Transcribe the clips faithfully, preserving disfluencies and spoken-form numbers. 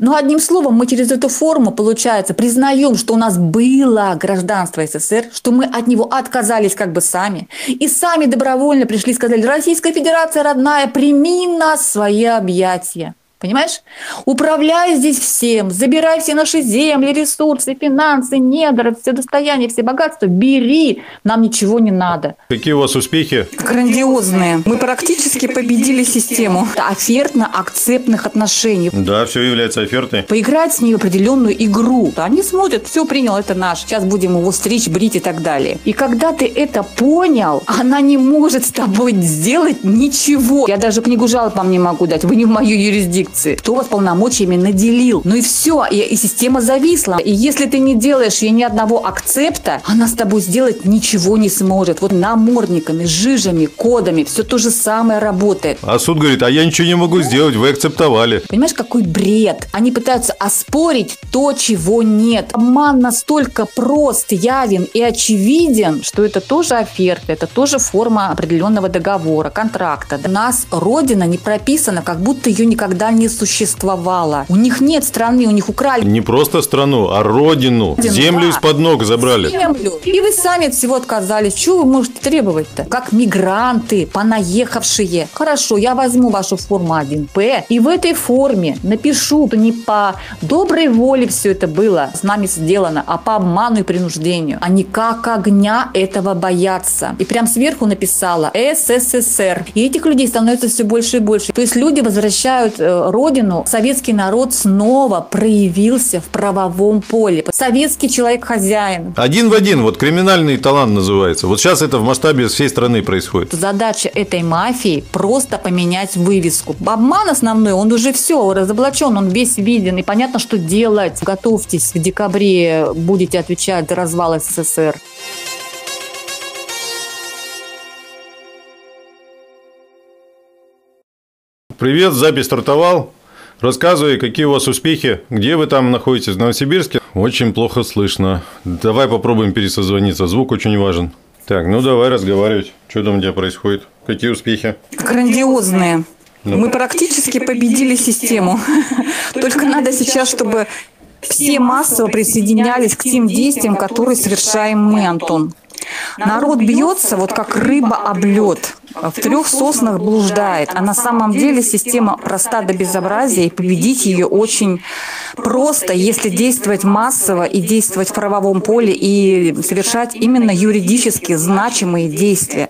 Ну, одним словом, мы через эту форму, получается, признаем, что у нас было гражданство СССР, что мы от него отказались как бы сами, и сами добровольно пришли и сказали: Российская Федерация, родная, прими нас в свои объятия. Понимаешь? Управляй здесь всем, забирай все наши земли, ресурсы, финансы, недра, все достояние, все богатства, бери, нам ничего не надо. Какие у вас успехи? Грандиозные. Мы практически победили систему офертно-акцептных отношений. Да, все является офертой. Поиграть с ней в определенную игру. Они смотрят, все принял, это наш, сейчас будем его стричь, брить и так далее. И когда ты это понял, она не может с тобой сделать ничего. Я даже книгу жалоб вам не могу дать, вы не в мою юрисдикцию. Кто вас полномочиями наделил? Ну и все, и, и система зависла. И если ты не делаешь ей ни одного акцепта, она с тобой сделать ничего не сможет. Вот намордниками, жижами, кодами все то же самое работает. А суд говорит: а я ничего не могу сделать, вы акцептовали. Понимаешь, какой бред? Они пытаются оспорить то, чего нет. Обман настолько прост, явен и очевиден, что это тоже оферта, это тоже форма определенного договора, контракта. У нас Родина не прописана, как будто ее никогда не не существовало. У них нет страны, у них украли. Не просто страну, а родину. Родину землю да. из-под ног забрали. Землю. И вы сами от всего отказались. Чего вы можете требовать-то? Как мигранты, понаехавшие. Хорошо, я возьму вашу форму один П и в этой форме напишу, что не по доброй воле все это было с нами сделано, а по обману и принуждению. Они как огня этого боятся. И прям сверху написала Эс Эс Эс Эр. И этих людей становится все больше и больше. То есть люди возвращают Родину, советский народ снова проявился в правовом поле. Советский человек-хозяин. Один в один, вот криминальный талант называется. Вот сейчас это в масштабе всей страны происходит. Задача этой мафии просто поменять вывеску. Обман основной, он уже все разоблачен, он весь виден, и понятно, что делать. Готовьтесь, в декабре будете отвечать за развал Эс Эс Эс Эр. Привет, запись стартовал. Рассказывай, какие у вас успехи, где вы там находитесь, в Новосибирске? Очень плохо слышно. Давай попробуем пересозвониться, звук очень важен. Так, ну давай разговаривать. Что там у тебя происходит? Какие успехи? Грандиозные. Ну. Мы практически победили систему. Только надо сейчас, чтобы все массово присоединялись к тем действиям, которые совершаем мы, Антон. Народ бьется, вот как рыба об лед. В трех соснах блуждает. А на самом деле система проста до безобразия, и победить ее очень просто, если действовать массово и действовать в правовом поле, и совершать именно юридически значимые действия.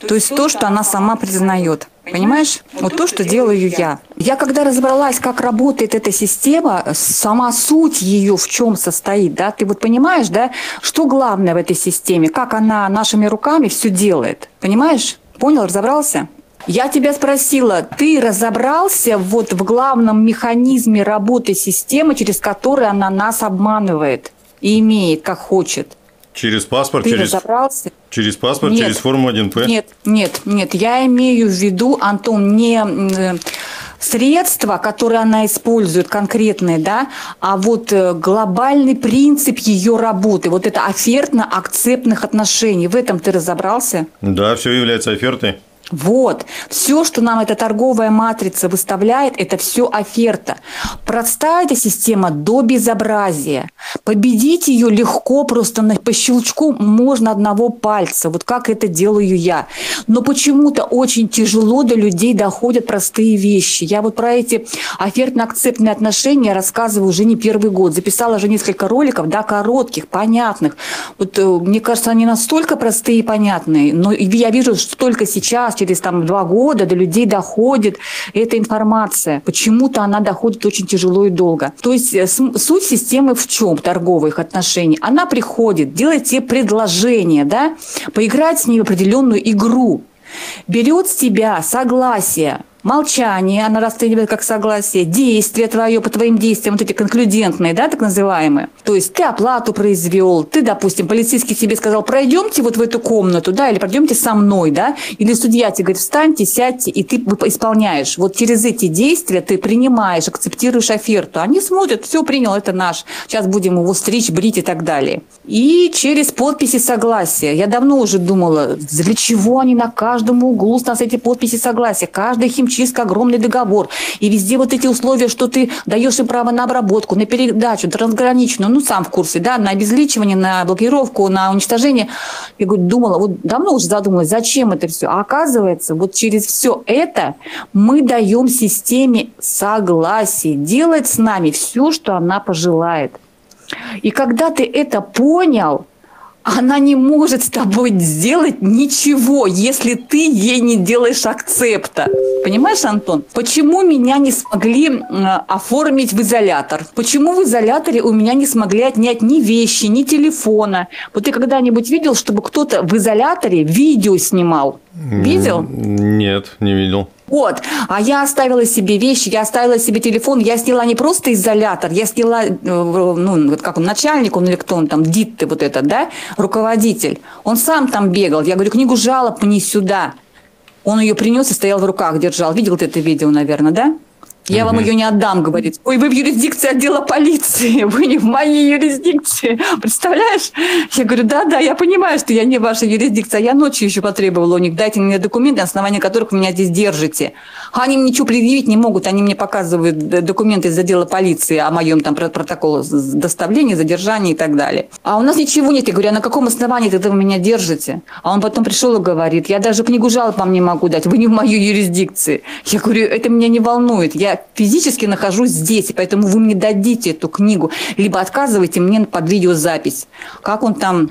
То есть то, что она сама признает. Понимаешь? Вот то, что делаю я. Я когда разобралась, как работает эта система, сама суть ее в чем состоит, да, ты вот понимаешь, да, что главное в этой системе, как она нашими руками все делает. Понимаешь? Понял, разобрался? Я тебя спросила, ты разобрался вот в главном механизме работы системы, через который она нас обманывает и имеет, как хочет? Через паспорт, ты через... разобрался? Через паспорт, нет, через форму один П? Нет, нет, нет. Я имею в виду, Антон, не средства, которые она использует конкретные, да, а вот глобальный принцип ее работы. Вот это офертно-акцептных отношений. В этом ты разобрался? Да, все является офертой. Вот. Все, что нам эта торговая матрица выставляет, это все оферта. Простая эта система до безобразия. Победить ее легко, просто по щелчку можно одного пальца. Вот как это делаю я. Но почему-то очень тяжело до людей доходят простые вещи. Я вот про эти офертно-акцептные отношения рассказываю уже не первый год. Записала уже несколько роликов, да, коротких, понятных. Вот, мне кажется, они настолько простые и понятные. Но я вижу, что только сейчас, через там, два года до людей доходит эта информация. Почему-то она доходит очень тяжело и долго. То есть суть системы в чем торговых отношений? Она приходит, делает тебе предложение, да, поиграть с ней в определенную игру. Берет с тебя согласие, молчание, она расценивает как согласие, действие твое по твоим действиям, вот эти конклюдентные, да, так называемые. То есть ты оплату произвел, ты, допустим, полицейский тебе сказал: пройдемте вот в эту комнату, да, или пройдемте со мной, да, или судья тебе говорит: встаньте, сядьте, и ты исполняешь. Вот через эти действия ты принимаешь, акцептируешь оферту. Они смотрят: все, принял, это наш, сейчас будем его стричь, брить и так далее. И через подписи согласия. Я давно уже думала, для чего они на каждом углу у нас эти подписи согласия, каждый хим химчистка, огромный договор. И везде вот эти условия, что ты даешь им право на обработку, на передачу, трансграничную, ну, сам в курсе, да, на обезличивание, на блокировку, на уничтожение. Я говорю, думала, вот давно уже задумалась, зачем это все. А оказывается, вот через все это мы даем системе согласие делать с нами все, что она пожелает. И когда ты это понял, она не может с тобой сделать ничего, если ты ей не делаешь акцепта. Понимаешь, Антон? Почему меня не смогли оформить в изолятор? Почему в изоляторе у меня не смогли отнять ни вещи, ни телефона? Вот ты когда-нибудь видел, чтобы кто-то в изоляторе видео снимал? Видел? Нет, не видел. Вот, а я оставила себе вещи, я оставила себе телефон, я сняла не просто изолятор, я сняла, ну, как он, начальник, он или кто он там, дитты вот этот, да, руководитель, он сам там бегал, я говорю, книгу жалоб не сюда, он ее принес и стоял в руках, держал, видел ты это видео, наверное, да? Я вам ее не отдам, говорит. Ой, вы в юрисдикции отдела полиции, вы не в моей юрисдикции. Представляешь? Я говорю, да-да, я понимаю, что я не ваша юрисдикция. Я ночью еще потребовала у них, дайте мне документы, на основании которых вы меня здесь держите. А они мне ничего предъявить не могут, они мне показывают документы из отдела полиции о моем там протоколе доставления, задержания и так далее. А у нас ничего нет. Я говорю, а на каком основании тогда вы меня держите? А он потом пришел и говорит, я даже книгу жалоб вам не могу дать, вы не в моей юрисдикции. Я говорю, это меня не волнует, я физически нахожусь здесь, и поэтому вы мне дадите эту книгу, либо отказывайте мне под видеозапись. Как он там,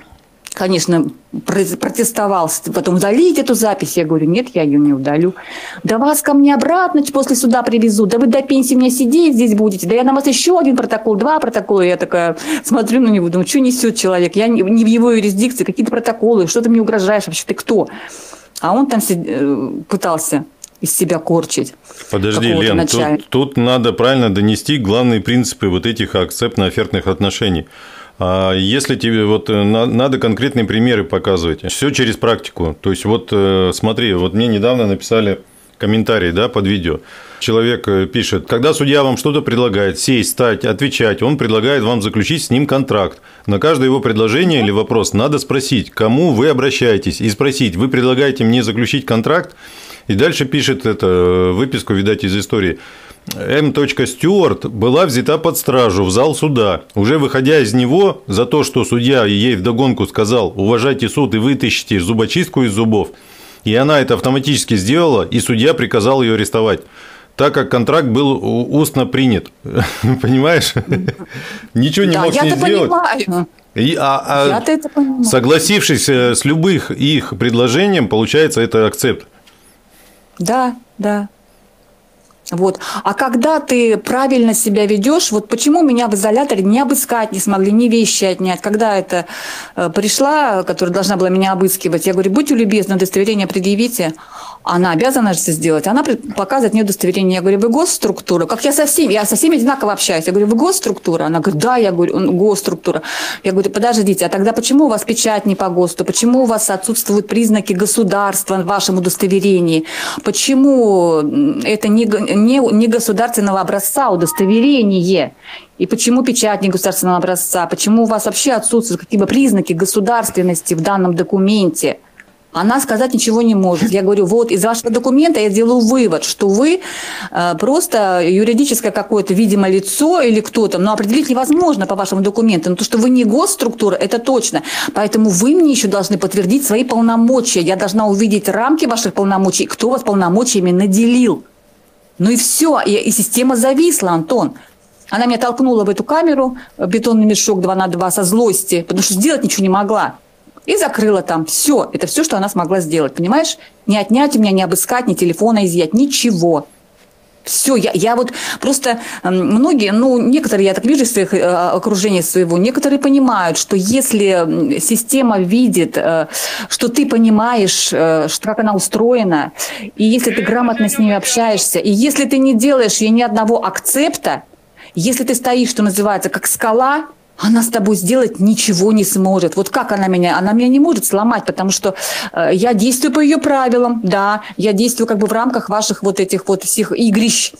конечно, протестовал, потом удалить эту запись. Я говорю, нет, я ее не удалю. Да вас ко мне обратно после суда привезут, да вы до пенсии у меня сидеть здесь будете, да я на вас еще один протокол, два протокола. Я такая смотрю на него, думаю, что несет человек, я не в его юрисдикции, какие-то протоколы, что ты мне угрожаешь, вообще ты кто? А он там пытался из себя корчить. Подожди, Лен, тут, тут надо правильно донести главные принципы вот этих акцептно-офертных отношений. Если тебе вот надо конкретные примеры показывать, все через практику. То есть, вот смотри, вот мне недавно написали комментарий, да, под видео. Человек пишет, когда судья вам что-то предлагает, сесть, стать, отвечать, он предлагает вам заключить с ним контракт. На каждое его предложение или вопрос надо спросить, кому вы обращаетесь, и спросить, вы предлагаете мне заключить контракт? И дальше пишет это, выписку, видать, из истории. М. Стюарт была взята под стражу в зал суда. Уже выходя из него, за то, что судья ей вдогонку сказал, уважайте суд и вытащите зубочистку из зубов, и она это автоматически сделала, и судья приказал ее арестовать, так как контракт был устно принят. Понимаешь? Ничего не мог с ней сделать. И, а, а, согласившись с любых их предложением, получается, это акцепт. Да, да. Вот. А когда ты правильно себя ведешь, вот почему меня в изоляторе не обыскать не смогли, ни вещи отнять. Когда это пришла, которая должна была меня обыскивать, я говорю, будьте любезны, удостоверение предъявите. Она обязана же это сделать. Она показывает мне удостоверение. Я говорю, вы госструктура? Как я со всеми, я со всеми одинаково общаюсь. Я говорю, вы госструктура? Она говорит, да, я говорю, госструктура. Я говорю, подождите, а тогда почему у вас печать не по ГОСТу? Почему у вас отсутствуют признаки государства в вашем удостоверении? Почему это не, не, не государственного образца удостоверение? И почему печать не государственного образца? Почему у вас вообще отсутствуют какие-то признаки государственности в данном документе? Она сказать ничего не может. Я говорю, вот из вашего документа я делаю вывод, что вы просто юридическое какое-то, видимо, лицо или кто-то, но определить невозможно по вашему документу, но то, что вы не госструктура, это точно. Поэтому вы мне еще должны подтвердить свои полномочия. Я должна увидеть рамки ваших полномочий, кто вас полномочиями наделил. Ну и все, и, и система зависла, Антон. Она меня толкнула в эту камеру, бетонный мешок два на два со злости, потому что сделать ничего не могла. И закрыла там все. Это все, что она смогла сделать, понимаешь? Не отнять у меня, не обыскать, ни телефона изъять, ничего. Все, я, я вот просто многие, ну, некоторые, я так вижу, из своих окружения своего, некоторые понимают, что если система видит, что ты понимаешь, что, как она устроена, и если ты грамотно с ней общаешься, и если ты не делаешь ей ни одного акцепта, если ты стоишь, что называется, как скала, она с тобой сделать ничего не сможет. Вот как она меня? Она меня не может сломать, потому что я действую по ее правилам, да, я действую как бы в рамках ваших вот этих вот всех игрищ.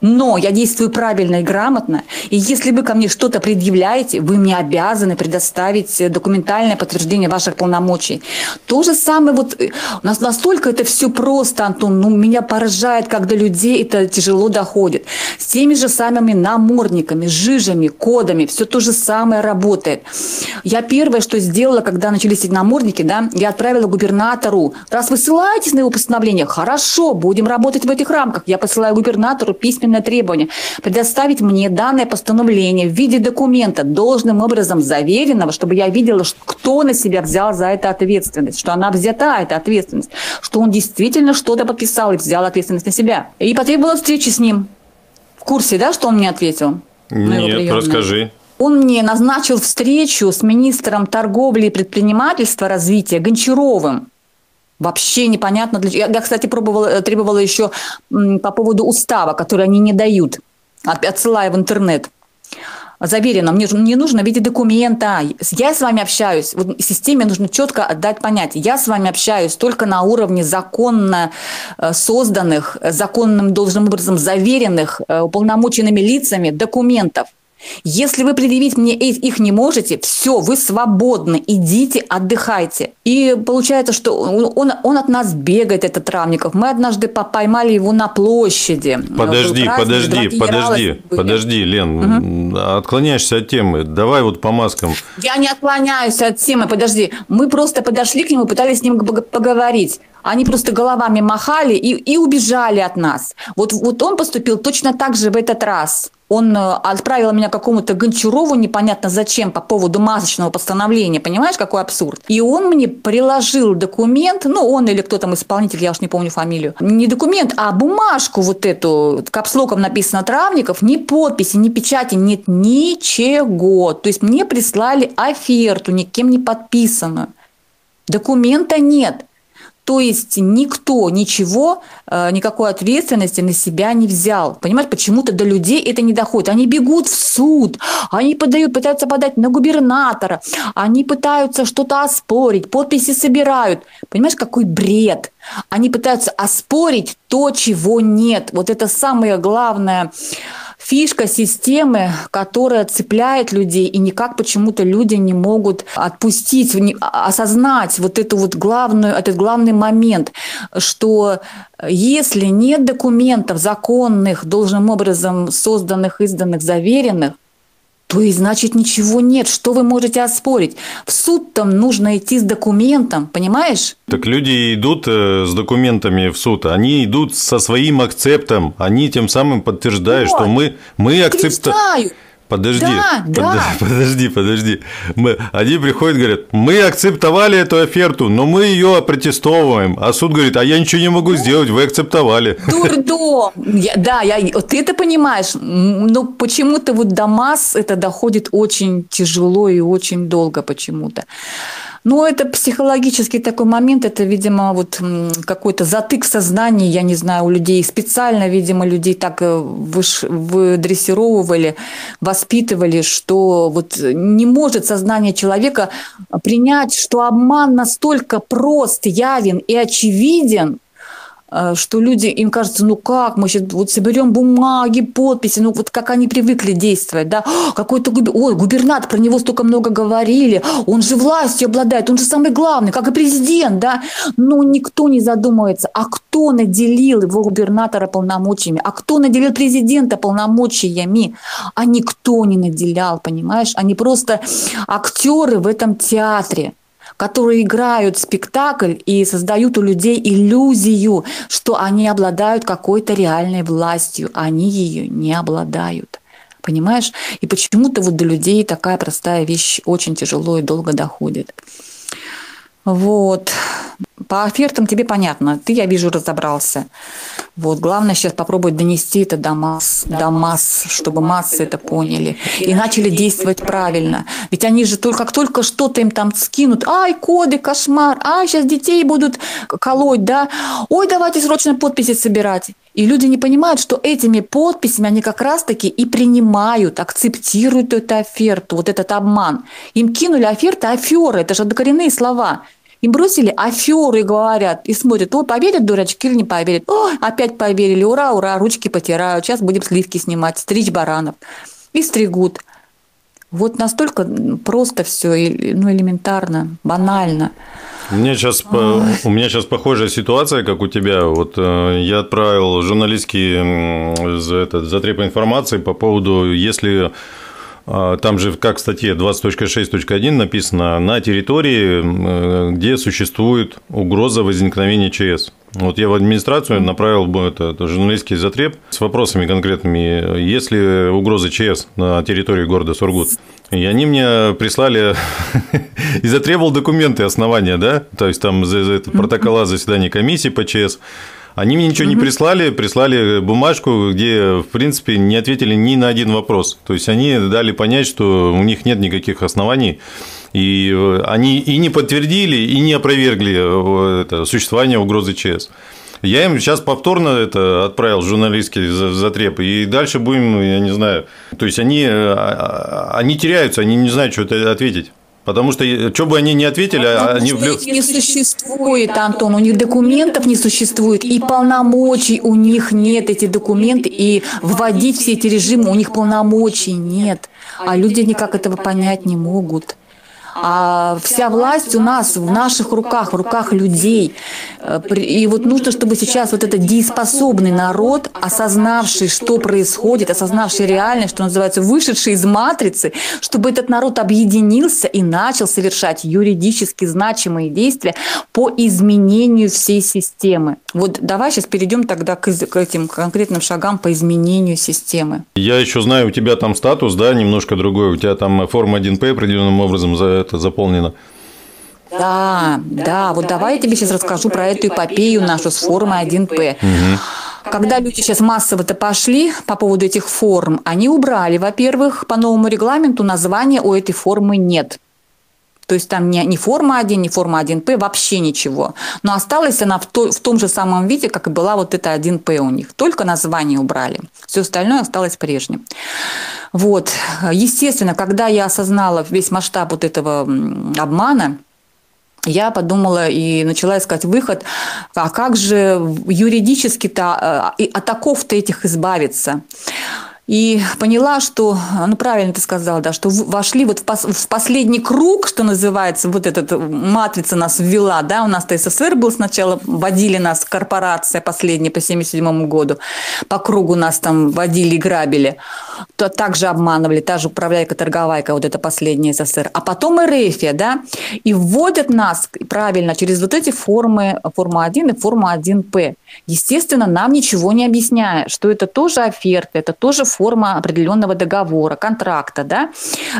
но я действую правильно и грамотно, и если вы ко мне что-то предъявляете, вы мне обязаны предоставить документальное подтверждение ваших полномочий. То же самое, вот у нас настолько это все просто, Антон, ну, меня поражает, когда людей это тяжело доходит. С теми же самыми намордниками, жижами, кодами, все то же самое работает. Я первое, что сделала, когда начались эти намордники, да, я отправила губернатору, раз вы ссылаетесь на его постановление, хорошо, будем работать в этих рамках, я посылаю губернатору письменное требование предоставить мне данное постановление в виде документа, должным образом заверенного, чтобы я видела, кто на себя взял за это ответственность, что она взята, эта ответственность, что он действительно что-то подписал и взял ответственность на себя. И потребовала встречи с ним. В курсе, да, что он мне ответил? Нет, расскажи. Он мне назначил встречу с министром торговли и предпринимательства развития Гончаровым. Вообще непонятно для чего. Я, кстати, пробовала, требовала еще по поводу устава, который они не дают, отсылая в интернет. Заверено, мне, мне нужно в виде документа. Я с вами общаюсь. Вот системе нужно четко отдать понятие. Я с вами общаюсь только на уровне законно созданных, законным должным образом заверенных, уполномоченными лицами документов. Если вы предъявить мне их не можете, все, вы свободны, идите, отдыхайте. И получается, что он, он от нас бегает, этот Травников. Мы однажды поймали его на площади. Подожди, праздник, подожди, подожди, подожди, Лен, угу. Отклоняешься от темы, давай вот по маскам. Я не отклоняюсь от темы, подожди. Мы просто подошли к нему, пытались с ним поговорить. Они просто головами махали и, и убежали от нас. Вот, вот он поступил точно так же в этот раз. Он отправил меня к какому-то Гончарову, непонятно зачем, по поводу масочного постановления. Понимаешь, какой абсурд? И он мне приложил документ, ну, он или кто там исполнитель, я уж не помню фамилию. Не документ, а бумажку вот эту, капслоком написано «Травников», ни подписи, ни печати, нет ничего. То есть мне прислали оферту, никем не подписанную. Документа нет. То есть никто ничего, никакой ответственности на себя не взял. Понимаешь, почему-то до людей это не доходит. Они бегут в суд, они подают, пытаются подать на губернатора, они пытаются что-то оспорить, подписи собирают. Понимаешь, какой бред? Они пытаются оспорить то, чего нет. Вот это самая главная фишка системы, которая цепляет людей, и никак почему-то люди не могут отпустить, осознать вот, эту вот главную, этот главный момент, что если нет документов законных, должным образом созданных, изданных, заверенных, то и значит ничего нет. Что вы можете оспорить? В суд там нужно идти с документом, понимаешь? Так люди идут с документами в суд, они идут со своим акцептом, они тем самым подтверждают, вот. Что мы, мы акцепта... Подожди, да, под... да. подожди, подожди, подожди. Они приходят, говорят, мы акцептовали эту оферту, но мы ее опротестовываем. А суд говорит, а я ничего не могу сделать, вы акцептовали. Дурдом. Я, да, я, ты это понимаешь, но почему-то вот до масс это доходит очень тяжело и очень долго почему-то. Ну, это психологический такой момент, это, видимо, вот какой-то затык сознания, я не знаю, у людей. Специально, видимо, людей так выш... выдрессировывали, воспитывали, что вот не может сознание человека принять, что обман настолько прост, явен и очевиден, что люди, им кажется, ну как, мы сейчас вот соберем бумаги, подписи, ну вот как они привыкли действовать, да, какой-то губер... Ой, губернатор, про него столько много говорили, он же властью обладает, он же самый главный, как и президент, да, но никто не задумывается, а кто наделил его губернатора полномочиями, а кто наделил президента полномочиями, а никто не наделял, понимаешь, они просто актеры в этом театре, которые играют спектакль и создают у людей иллюзию, что они обладают какой-то реальной властью. Они ее не обладают. Понимаешь? И почему-то вот до людей такая простая вещь очень тяжело и долго доходит. Вот. По офертам тебе понятно. Ты, я вижу, разобрался. Вот. Главное сейчас попробовать донести это до масс, да. до масс, чтобы массы это поняли. И начали действовать правильно. Ведь они же только, как только что-то им там скинут, ай, коды, кошмар, ай, сейчас детей будут колоть, да, ой, давайте срочно подписи собирать. И люди не понимают, что этими подписями они как раз-таки и принимают, акцептируют эту оферту, вот этот обман. Им кинули оферты, аферы, это же докоренные слова. и бросили аферы, говорят, и смотрят, о, поверят дурачки или не поверят. О, опять поверили, ура, ура, ручки потирают, сейчас будем сливки снимать, стричь баранов. И стригут. Вот настолько просто все, ну, элементарно, банально. У меня сейчас, у меня сейчас похожая ситуация, как у тебя. Вот я отправил журналистский за это, затреб информации по поводу, если... Там же, как в статье двадцать точка шесть точка один написано, на территории, где существует угроза возникновения ЧС. Вот я в администрацию направил это, журналистский затреб с вопросами конкретными, есть ли угроза ЧС на территории города Сургут. И они мне прислали и затребовал документы, основания, да, то есть там протокола заседания комиссии по ЧС. Они мне ничего не прислали, прислали бумажку, где, в принципе, не ответили ни на один вопрос. То есть, они дали понять, что у них нет никаких оснований. И они и не подтвердили, и не опровергли это, существование угрозы ЧС. Я им сейчас повторно это отправил, журналистский затреб, и дальше будем, я не знаю. То есть, они, они теряются, они не знают, что ответить. Потому что, что бы они ни ответили, потому они... Их не существует, Антон, у них документов не существует, и полномочий у них нет, эти документы, и вводить все эти режимы у них полномочий нет, а люди никак этого понять не могут. А вся власть у нас, в наших руках, в руках людей. И вот нужно, чтобы сейчас вот этот дееспособный народ, осознавший, что происходит, осознавший реальность, что называется, вышедший из матрицы, чтобы этот народ объединился и начал совершать юридически значимые действия по изменению всей системы. Вот давай сейчас перейдем тогда к этим конкретным шагам по изменению системы. Я еще знаю, у тебя там статус, да, немножко другой, у тебя там форма один пэ определенным образом за это заполнено. Да, да, да, вот давай я тебе сейчас расскажу про эту эпопею нашу с формой один пэ. Угу. Когда люди сейчас массово-то пошли по поводу этих форм, они убрали, во-первых, по новому регламенту названия у этой формы нет. То есть там не, не форма один, не форма один пэ, вообще ничего. Но осталась она в, то, в том же самом виде, как и была вот эта один пэ у них. Только название убрали. Все остальное осталось прежним. Вот. Естественно, когда я осознала весь масштаб вот этого обмана, я подумала и начала искать выход, а как же юридически-то от оков-то этих избавиться? И поняла, что, ну правильно ты сказала, да, что вошли вот в, пос, в последний круг, что называется, вот эта матрица нас ввела, да, у нас-то СССР был сначала, водили нас корпорация последняя по семьдесят седьмому году, по кругу нас там водили и грабили, то также обманывали, та же управляйка-торговайка, вот это последняя СССР, а потом эрефия, да, и вводят нас, правильно, через вот эти формы, форма один и форма один пэ. Естественно, нам ничего не объясняя, что это тоже оферта, это тоже форма определенного договора, контракта, да,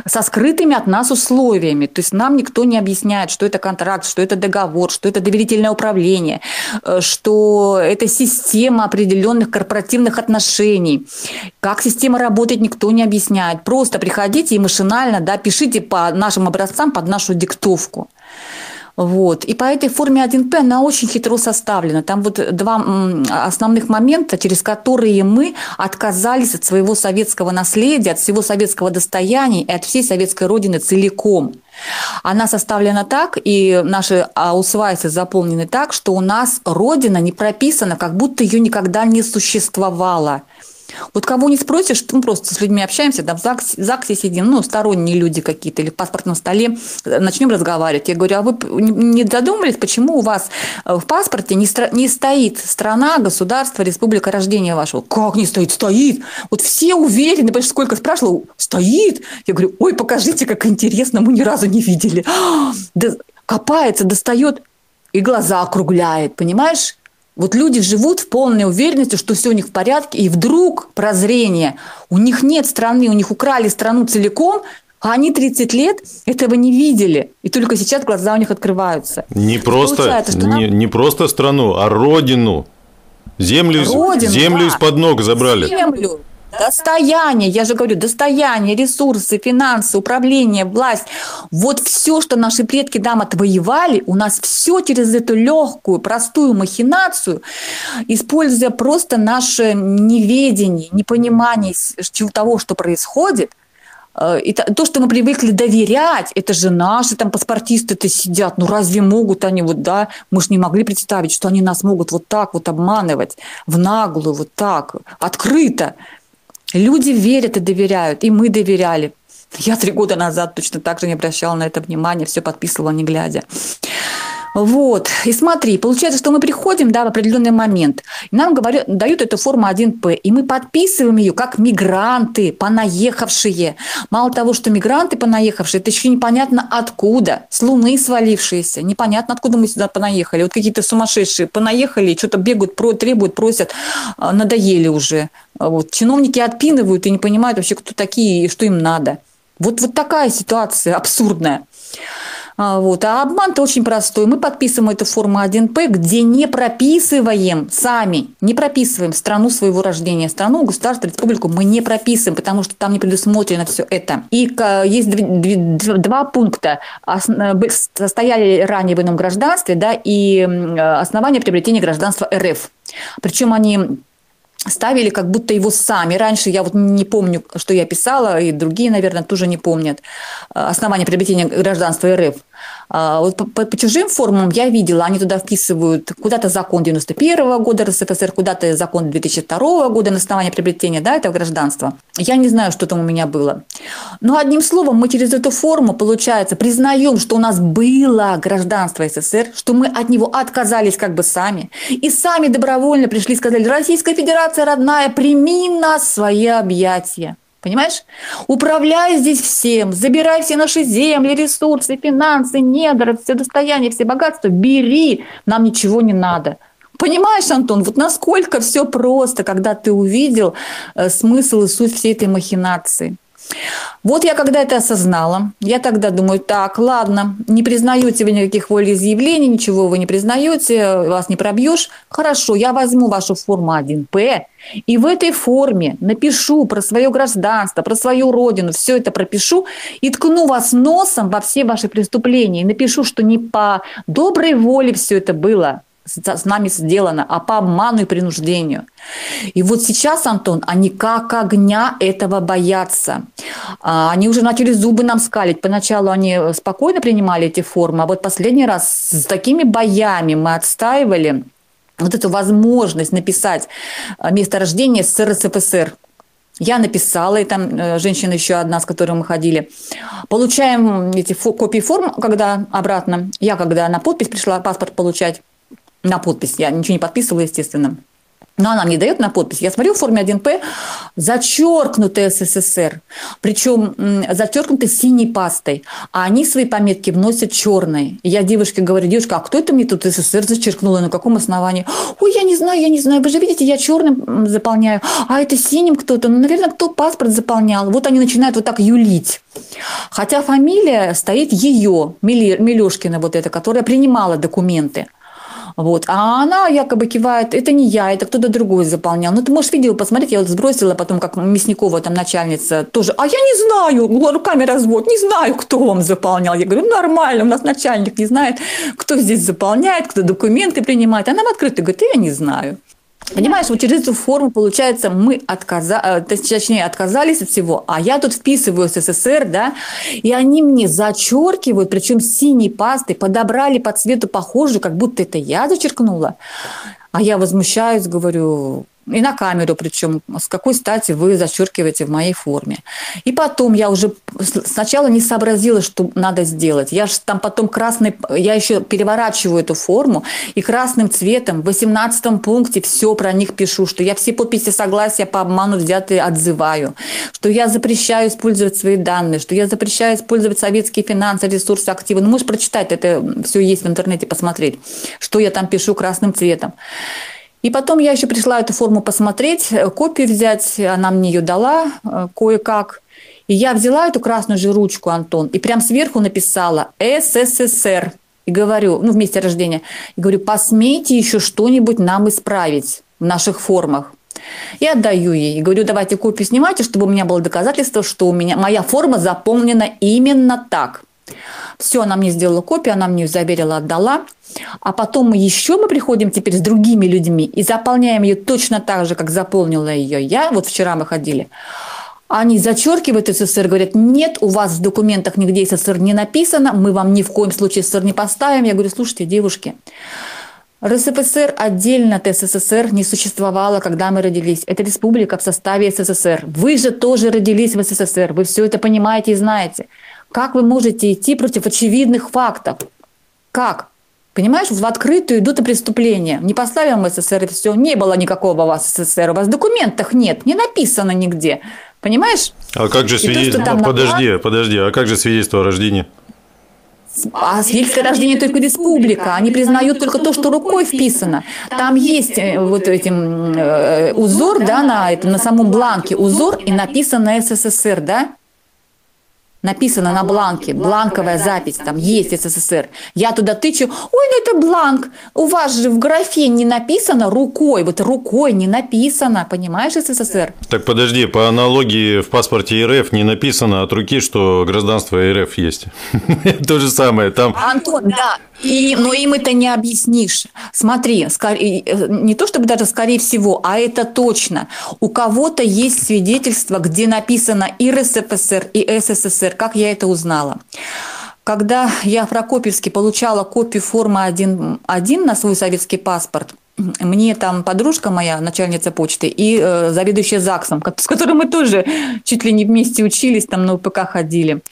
со скрытыми от нас условиями. То есть нам никто не объясняет, что это контракт, что это договор, что это доверительное управление, что это система определенных корпоративных отношений. Как система работает, никто не объясняет. Просто приходите и машинально, да, пишите по нашим образцам, под нашу диктовку. Вот. И по этой форме один пэ она очень хитро составлена. Там вот два основных момента, через которые мы отказались от своего советского наследия, от всего советского достояния и от всей советской родины целиком. Она составлена так, и наши аусвайсы заполнены так, что у нас родина не прописана, как будто ее никогда не существовало. Вот кого не спросишь, мы просто с людьми общаемся, там в ЗАГСе, в ЗАГСе сидим, ну, сторонние люди какие-то, или в паспортном столе, начнем разговаривать. Я говорю, а вы не задумывались, почему у вас в паспорте не, стро- не стоит страна, государство, республика рождения вашего? Как не стоит? Стоит! Вот все уверены, потому что сколько спрашивала, стоит! Я говорю, ой, покажите, как интересно, мы ни разу не видели. Да, копается, достает и глаза округляет, понимаешь? Вот люди живут в полной уверенности, что все у них в порядке, и вдруг прозрение. У них нет страны, у них украли страну целиком, а они тридцать лет этого не видели. И только сейчас глаза у них открываются. Не просто, не, нам... не просто страну, а родину. Землю, родину, землю да. Из-под ног забрали. Землю. Достояние, я же говорю, достояние, ресурсы, финансы, управление, власть. Вот все, что наши предки нам отвоевали, у нас все через эту легкую, простую махинацию, используя просто наше неведение, непонимание того, что происходит, И то, что мы привыкли доверять, это же наши там паспортисты-то сидят, ну разве могут они вот, да, мы же не могли представить, что они нас могут вот так вот обманывать, в наглую, вот так, открыто. Люди верят и доверяют, и мы доверяли. Я три года назад точно так же не обращала на это внимания, все подписывала, не глядя. Вот, и смотри, получается, что мы приходим, да, в определенный момент, и нам говорят, дают эту форму один П, и мы подписываем ее как мигранты, понаехавшие. Мало того, что мигранты, понаехавшие, это еще непонятно откуда, с Луны свалившиеся, непонятно, откуда мы сюда понаехали. Вот какие-то сумасшедшие понаехали, что-то бегают, требуют, просят, надоели уже. Вот. Чиновники отпинывают и не понимают вообще, кто такие и что им надо. Вот, вот такая ситуация абсурдная. Вот. А обман-то очень простой. Мы подписываем эту форму один П, где не прописываем сами, не прописываем страну своего рождения, страну, государство, республику мы не прописываем, потому что там не предусмотрено все это. И есть два пункта. Состояли ранее в ином гражданстве, да, и основания приобретения гражданства Р Ф. Причем они ставили как будто его сами. Раньше я вот не помню, что я писала, и другие, наверное, тоже не помнят. Основание приобретения гражданства Р Ф. Вот по, по, по чужим формам я видела, они туда вписывают куда-то закон девяносто первого года Р С Ф С Р, куда-то закон две тысячи второго года на основании приобретения, да, этого гражданства. Я не знаю, что там у меня было. Но одним словом, мы через эту форму, получается, признаем, что у нас было гражданство С С С Р, что мы от него отказались как бы сами. И сами добровольно пришли и сказали: Российская Федерация родная, прими нас в свои объятия. Понимаешь? Управляй здесь всем, забирай все наши земли, ресурсы, финансы, недра, все достояние, все богатства, бери, нам ничего не надо. Понимаешь, Антон, вот насколько все просто, когда ты увидел смысл и суть всей этой махинации. Вот я когда это осознала, я тогда думаю, так, ладно, не признаете вы никаких волеизъявлений, ничего вы не признаете, вас не пробьешь. Хорошо, я возьму вашу форму один П и в этой форме напишу про свое гражданство, про свою родину, все это пропишу и ткну вас носом во все ваши преступления. И напишу, что не по доброй воле все это было с нами сделано, а по обману и принуждению. И вот сейчас, Антон, они как огня этого боятся. Они уже начали зубы нам скалить. Поначалу они спокойно принимали эти формы, а вот последний раз с такими боями мы отстаивали вот эту возможность написать место рождения С Р С Ф С Р. Я написала, и там женщина еще одна, с которой мы ходили. Получаем эти копии форм, когда обратно. Я, когда на подпись пришла паспорт получать, на подпись. Я ничего не подписывала, естественно. Но она мне дает на подпись. Я смотрю в форме один П, зачеркнутая С С С Р. Причем зачеркнута синей пастой. А они свои пометки вносят черной. Я девушке говорю: девушка, а кто это мне тут С С С Р зачеркнула? На каком основании? Ой, я не знаю, я не знаю. Вы же видите, я черным заполняю. А это синим кто-то. Ну, наверное, кто паспорт заполнял. Вот они начинают вот так юлить. Хотя фамилия стоит ее, Мелешкина вот эта, которая принимала документы. Вот. А она якобы кивает: это не я, это кто-то другой заполнял. Ну, ты можешь видео посмотреть, я вот сбросила потом, как Мясникова, там начальница, тоже: а я не знаю, руками развод, не знаю, кто вам заполнял. Я говорю: нормально, у нас начальник не знает, кто здесь заполняет, кто документы принимает. Она в открытую говорит: я не знаю. Понимаешь, вот через эту форму, получается, мы отказа... Точнее, отказались от всего, а я тут вписываю С С С Р, да, и они мне зачеркивают, причем синей пастой, подобрали по цвету похожую, как будто это я зачеркнула. А я возмущаюсь, говорю, и на камеру причем, с какой стати вы зачеркиваете в моей форме. И потом я уже сначала не сообразила, что надо сделать. Я же там потом красный, я еще переворачиваю эту форму, и красным цветом в восемнадцатом пункте все про них пишу, что я все подписи согласия по обману взятые отзываю, что я запрещаю использовать свои данные, что я запрещаю использовать советские финансы, ресурсы, активы. Ну, можешь прочитать, это все есть в интернете, посмотреть, что я там пишу красным цветом. И потом я еще пришла эту форму посмотреть, копию взять, она мне ее дала кое-как. И я взяла эту красную же ручку, Антон, и прям сверху написала С С С Р. И говорю, ну, в месте рождения, и говорю: посмейте еще что-нибудь нам исправить в наших формах. И отдаю ей. И говорю: давайте копию снимайте, чтобы у меня было доказательство, что у меня моя форма заполнена именно так. Все, она мне сделала копию, она мне ее заверила, отдала. А потом мы еще мы приходим теперь с другими людьми и заполняем ее точно так же, как заполнила ее я. Вот вчера мы ходили. Они зачеркивают СССР, говорят, нет, у вас в документах нигде СССР не написано, мы вам ни в коем случае СССР не поставим. Я говорю, слушайте, девушки, РСФСР отдельно от СССР не существовало, когда мы родились. Это республика в составе СССР. Вы же тоже родились в СССР, вы все это понимаете и знаете. Как вы можете идти против очевидных фактов? Как? Понимаешь, в открытую идут и преступления. Не поставим мы СССР, и все, не было никакого у вас СССР, у вас в документах нет, не написано нигде. Понимаешь? А как же свидетельство? То, подожди, на... подожди, а как же свидетельство о рождении? А свидетельство о рождении только республика. Они признают только то, что рукой вписано. Там есть вот этим э, узор, да, на, это, на самом бланке узор, и написано СССР, да? Написано на бланке, бланковая запись, там есть СССР. Я туда тычу, ой, ну это бланк, у вас же в графе не написано рукой, вот рукой не написано, понимаешь, СССР? Так подожди, по аналогии в паспорте РФ не написано от руки, что гражданство РФ есть. То же самое там. Антон, да. И, но им это не объяснишь. Смотри, скорее, не то чтобы даже скорее всего, а это точно. У кого-то есть свидетельство, где написано и РСФСР, и СССР. Как я это узнала? Когда я в Прокопьевске получала копию формы один точка один на свой советский паспорт, мне там подружка моя, начальница почты, и э, заведующая ЗАГСом, с которой мы тоже чуть ли не вместе учились, там на УПК ходили.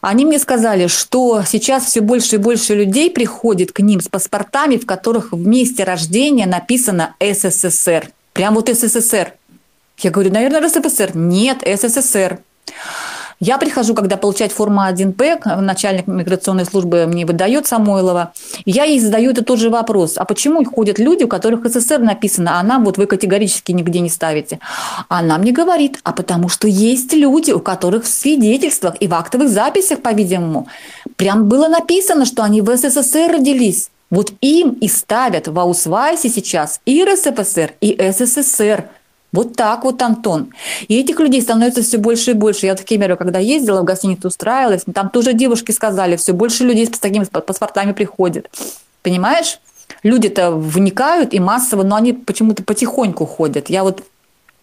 Они мне сказали, что сейчас все больше и больше людей приходит к ним с паспортами, в которых в месте рождения написано СССР. Прям вот СССР. Я говорю, наверное, РСФСР. Нет, СССР. Я прихожу, когда получать форму один П, начальник миграционной службы мне выдает Самойлова, я ей задаю этот тот же вопрос. А почему ходят люди, у которых СССР написано, а нам вот вы категорически нигде не ставите? Она мне говорит, а потому что есть люди, у которых в свидетельствах и в актовых записях, по-видимому, прям было написано, что они в СССР родились. Вот им и ставят в Аусвайсе сейчас и РСФСР, и СССР. Вот так вот, Антон. И этих людей становится все больше и больше. Я в Кемерово, когда ездила, в гостиницу устраивалась, там тоже девушки сказали, все больше людей с такими паспортами приходит. Понимаешь? Люди-то вникают и массово, но они почему-то потихоньку ходят. Я вот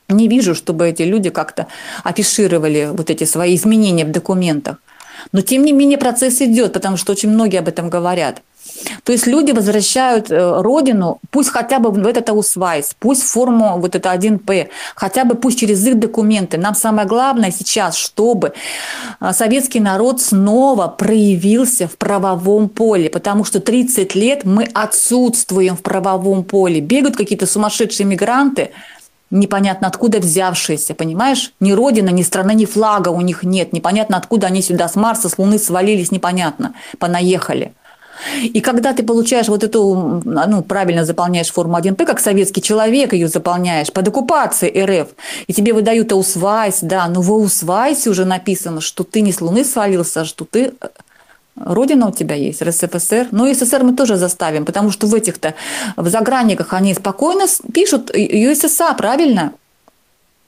не вижу, чтобы эти люди как-то афишировали вот эти свои изменения в документах. Но, тем не менее, процесс идет, потому что очень многие об этом говорят. То есть люди возвращают родину, пусть хотя бы в этот аусвайс, пусть форму вот это один П, хотя бы пусть через их документы. Нам самое главное сейчас, чтобы советский народ снова проявился в правовом поле, потому что тридцать лет мы отсутствуем в правовом поле. Бегают какие-то сумасшедшие мигранты, непонятно откуда взявшиеся, понимаешь? Ни родина, ни страна, ни флага у них нет, непонятно откуда они сюда с Марса, с Луны свалились, непонятно, понаехали. И когда ты получаешь вот эту, ну, правильно заполняешь форму один П, как советский человек ее заполняешь, под оккупацией РФ, и тебе выдают аусвайс, да, но в аусвайсе уже написано, что ты не с Луны свалился, что ты... Родина у тебя есть, РСФСР. Ну и СССР мы тоже заставим, потому что в этих-то, в загранниках они спокойно пишут ЮССА, правильно?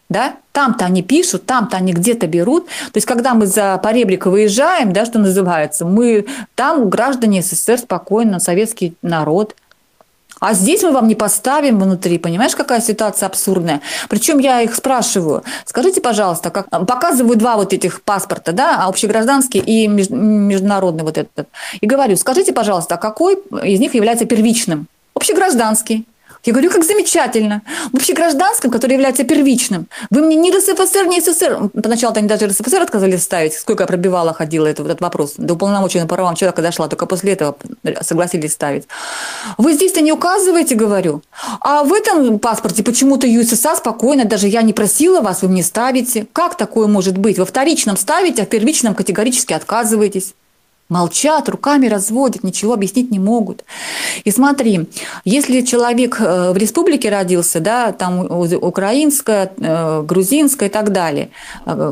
Да? Там-то они пишут, там-то они где-то берут. То есть, когда мы за поребрик выезжаем, да, что называется, мы там граждане СССР спокойно, советский народ. А здесь мы вам не поставим внутри, понимаешь, какая ситуация абсурдная. Причем я их спрашиваю, скажите, пожалуйста, как показываю два вот этих паспорта, да, общегражданский и международный вот этот. И говорю, скажите, пожалуйста, какой из них является первичным? Общегражданский. Я говорю, как замечательно. В общегражданском, который является первичным, вы мне ни РСФСР, ни СССР. Поначалу-то они даже РСФСР отказались ставить. Сколько я пробивала, ходила это, этот вопрос. До уполномоченного по правам человека дошла. Только после этого согласились ставить. Вы здесь-то не указываете, говорю. А в этом паспорте почему-то ЮССР спокойно. Даже я не просила вас, вы мне ставите. Как такое может быть? Во вторичном ставите, а в первичном категорически отказываетесь. Молчат, руками разводят, ничего объяснить не могут. И смотри, если человек в республике родился, да, там украинская, грузинская и так далее,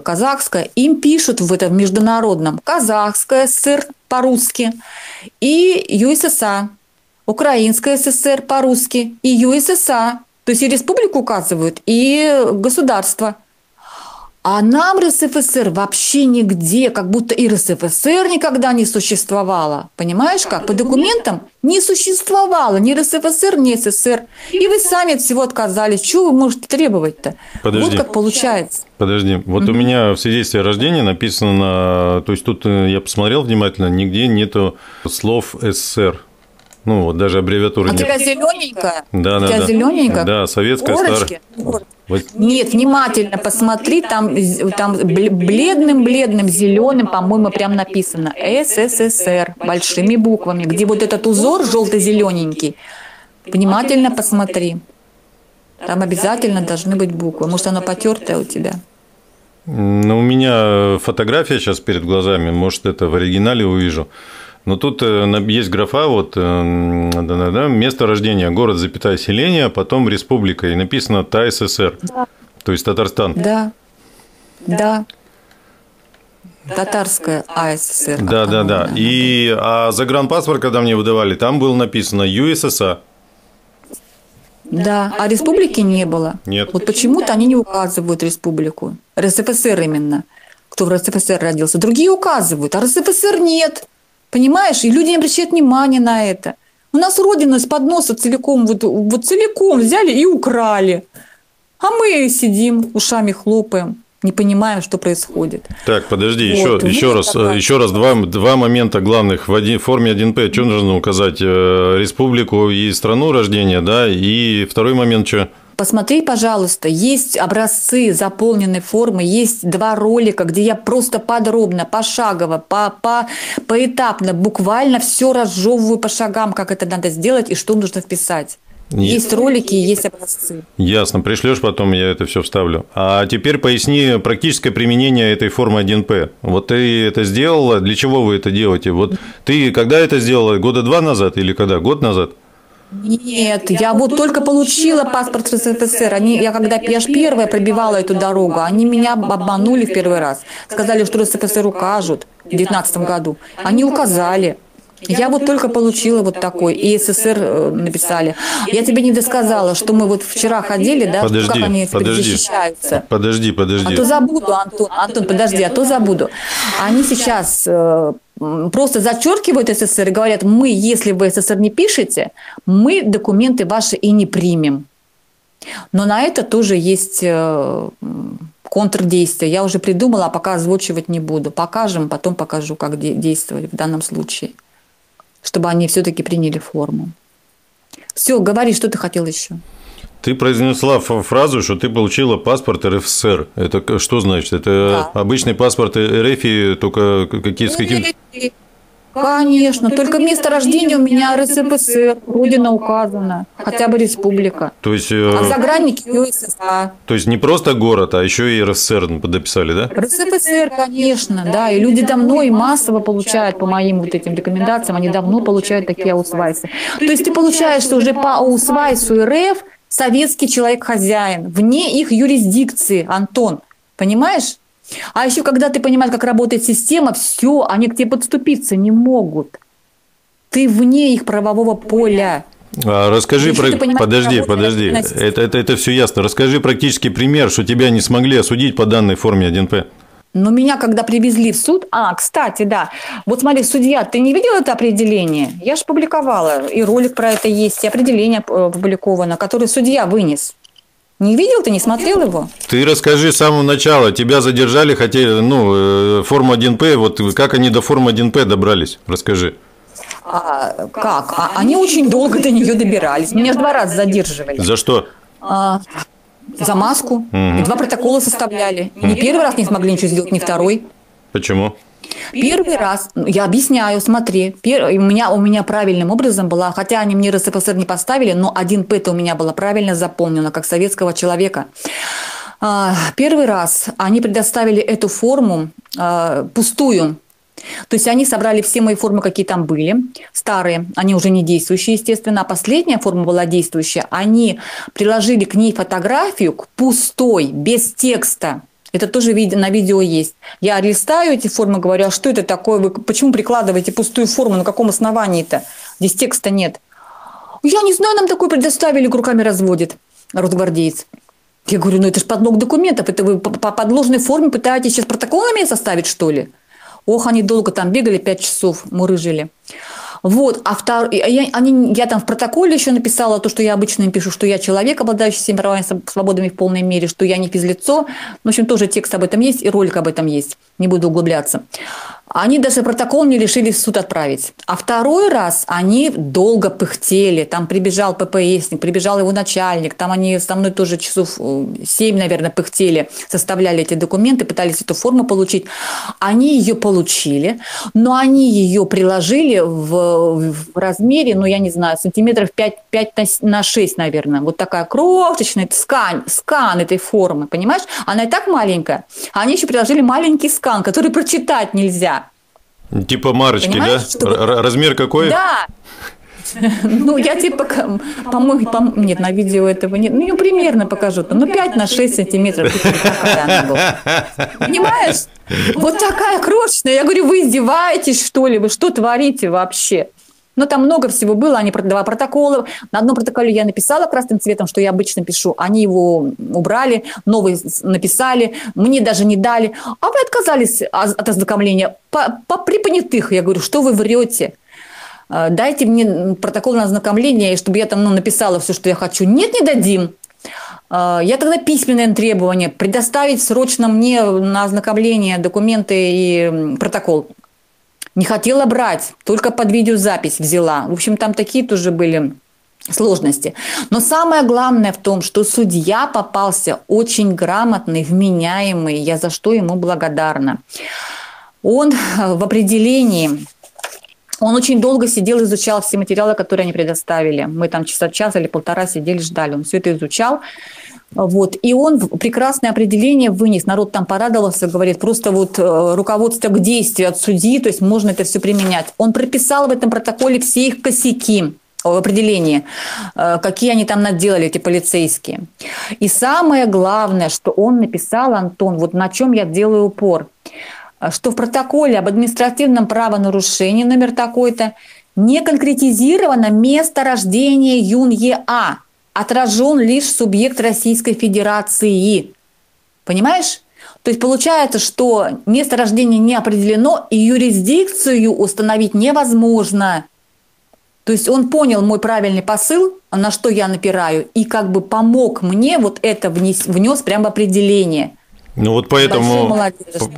казахская, им пишут в этом международном казахская СССР по-русски и ЮССР, украинская СССР по-русски и ЮССР. То есть и республику указывают, и государство. А нам РСФСР вообще нигде, как будто и РСФСР никогда не существовало. Понимаешь как? По документам не существовало ни РСФСР, ни СССР. И вы сами от всего отказались. Чего вы можете требовать-то? Подожди. Вот как получается. Подожди. Вот mm-hmm. у меня в свидетельстве о рождении написано, то есть тут я посмотрел внимательно, нигде нету слов СССР. Ну, вот даже аббревиатуры а нет. А у тебя зелененькая? Да, да, да. Зелененькая? Да, советская старая. Нет, внимательно посмотри, там, там бледным-бледным зеленым, по-моему, прям написано СССР большими буквами, где вот этот узор желто-зелененький. Внимательно посмотри. Там обязательно должны быть буквы. Может, оно потертое у тебя? Ну, у меня фотография сейчас перед глазами, может, это в оригинале увижу. Но тут есть графа, вот, место рождения, город, запятая, селение, потом республика, и написано ТАССР, да. То есть Татарстан. Да, да. Татарская АССР. Да, да, да. И а загранпаспорт, когда мне выдавали, там было написано ю эс эс а. Да, а республики не было. Нет. Вот почему-то они не указывают республику. РСФСР именно. Кто в РСФСР родился. Другие указывают, а РСФСР нет. Понимаешь? И люди не обращают внимания на это. У нас родину из-под носа целиком, вот, вот целиком взяли и украли. А мы сидим, ушами хлопаем, не понимаем, что происходит. Так, подожди, вот, еще, еще, раз, еще раз два, два момента главных. В один, форме один пэ что нужно указать? Республику и страну рождения, да? И второй момент что? Посмотри, пожалуйста, есть образцы заполненной формы, есть два ролика, где я просто подробно, пошагово, по, по, поэтапно, буквально все разжевываю по шагам, как это надо сделать и что нужно вписать. Есть, есть ролики, есть образцы. Ясно, пришлешь потом, я это все вставлю. А теперь поясни практическое применение этой формы один пэ. Вот ты это сделала, для чего вы это делаете? Вот ты когда это сделала? Года два назад или когда? Год назад? Нет, я вот только получила паспорт РСФСР. Они, я когда я первая пробивала эту дорогу, они меня обманули в первый раз. Сказали, что РСФСР укажут в две тысячи девятнадцатом году. Они указали. Я вот только получила вот такой. И СССР написали. Я тебе не досказала, что мы вот вчера ходили, да? Подожди, что, как они подожди, защищаются. Подожди, подожди. А то забуду, Антон, Антон, подожди, а то забуду. Они сейчас... Просто зачеркивают СССР и говорят, мы, если вы СССР не пишете, мы документы ваши и не примем. Но на это тоже есть контрдействие. Я уже придумала, а пока озвучивать не буду. Покажем, потом покажу, как действовать в данном случае, чтобы они все-таки приняли форму. Все, говори, что ты хотел еще. Ты произнесла фразу, что ты получила паспорт эр эф эс эр. Это что значит? Это да. Обычный паспорт эр эф, только какие-то... Каким... Конечно, только место рождения у меня эр эс эф эс эр, родина указана, хотя бы республика. То есть... А загранники ю эс эс а. То есть не просто город, а еще и эр эф эс эр подописали, да? эр эс эф эс эр, конечно, да, и люди давно и массово получают по моим вот этим рекомендациям, они давно получают такие аусвайсы. То есть ты получаешь, что уже по аусвайсу эр эф... Советский человек-хозяин, вне их юрисдикции, Антон, понимаешь? А еще когда ты понимаешь, как работает система, все, они к тебе подступиться не могут. Ты вне их правового поля. А, расскажи, про... подожди, подожди, это, это, это все ясно. Расскажи практический пример, что тебя не смогли осудить по данной форме один пэ. Но меня, когда привезли в суд... А, кстати, да. Вот смотри, судья, ты не видел это определение? Я же публиковала, и ролик про это есть, и определение опубликовано, которое судья вынес. Не видел ты, не смотрел его? Ты расскажи с самого начала. Тебя задержали, хотели... Ну, форму один пэ, вот как они до формы один пэ добрались? Расскажи. А, как? А, они очень долго до нее добирались. Меня же два раза задерживали. За что? А... За маску. Угу. И два протокола составляли. Угу. Ни первый раз не смогли ничего сделать, ни второй. Почему? Первый раз, я объясняю, смотри, пер, у, меня, у меня правильным образом была, хотя они мне РСФСР не поставили, но один пэ-то у меня было правильно заполнено, как советского человека. Первый раз они предоставили эту форму пустую. То есть они собрали все мои формы, какие там были, старые, они уже не действующие, естественно, а последняя форма была действующая. Они приложили к ней фотографию, к пустой, без текста. Это тоже на видео есть. Я листаю эти формы, говорю, а что это такое, вы почему прикладываете пустую форму, на каком основании-то? Здесь текста нет. Я не знаю, нам такое предоставили, руками разводит росгвардеец. Я говорю, ну это же подлог документов, это вы по подложной форме пытаетесь сейчас протоколами составить, что ли? Ох, они долго там бегали, пять часов мурыжили. Вот, а втор... я, они, я там в протоколе еще написала то, что я обычно им пишу, что я человек, обладающий всеми правами и свободами в полной мере, что я не физлицо. В общем, тоже текст об этом есть и ролик об этом есть. Не буду углубляться. Они даже протокол не решили в суд отправить. А второй раз они долго пыхтели. Там прибежал ППСник, прибежал его начальник. Там они со мной тоже часов семь, наверное, пыхтели, составляли эти документы, пытались эту форму получить. Они ее получили, но они ее приложили в, в размере, ну, я не знаю, сантиметров пять на шесть, наверное. Вот такая крошечная скан, скан этой формы, понимаешь? Она и так маленькая. Они еще приложили маленький скан, который прочитать нельзя. Типа марочки, понимаешь, да? Чтобы... Размер какой? Да. Ну, я типа, по-моему, по... нет, на видео этого нет. Ну, примерно покажу. Ну, пять на шесть сантиметров. Понимаешь? Вот такая крошечная. Я говорю, вы издеваетесь, что ли? Вы что творите вообще? Но там много всего было, они два протокола. На одном протоколе я написала красным цветом, что я обычно пишу. Они его убрали, новый написали, мне даже не дали. А вы отказались от ознакомления по, по припонятых. Я говорю, что вы врете? Дайте мне протокол на ознакомление, чтобы я там ну, написала все, что я хочу. Нет, не дадим. Я тогда письменное требование предоставить срочно мне на ознакомление документы и протокол. Не хотела брать, только под видеозапись взяла. В общем, там такие тоже были сложности. Но самое главное в том, что судья попался очень грамотный, вменяемый. Я за что ему благодарна. Он в определении... Он очень долго сидел, изучал все материалы, которые они предоставили. Мы там часа час или полтора сидели, ждали. Он все это изучал. Вот. И он прекрасное определение вынес. Народ там порадовался, говорит, просто вот руководство к действию от судьи, то есть можно это все применять. Он прописал в этом протоколе все их косяки в определении, какие они там наделали, эти полицейские. И самое главное, что он написал, Антон, вот на чем я делаю упор, что в протоколе об административном правонарушении номер такой-то не конкретизировано место рождения Юн Е.А., отражен лишь субъект Российской Федерации. Понимаешь? То есть получается, что место рождения не определено, и юрисдикцию установить невозможно. То есть он понял мой правильный посыл, на что я напираю, и как бы помог мне вот это внес, внес прямо в определение. Ну вот поэтому,